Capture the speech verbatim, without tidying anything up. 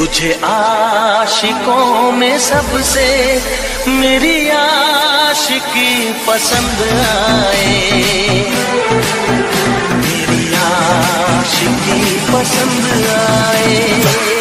तुझे आशिकों में सबसे मेरी आशिकी पसंद आए, मेरी आशिकी पसंद आए।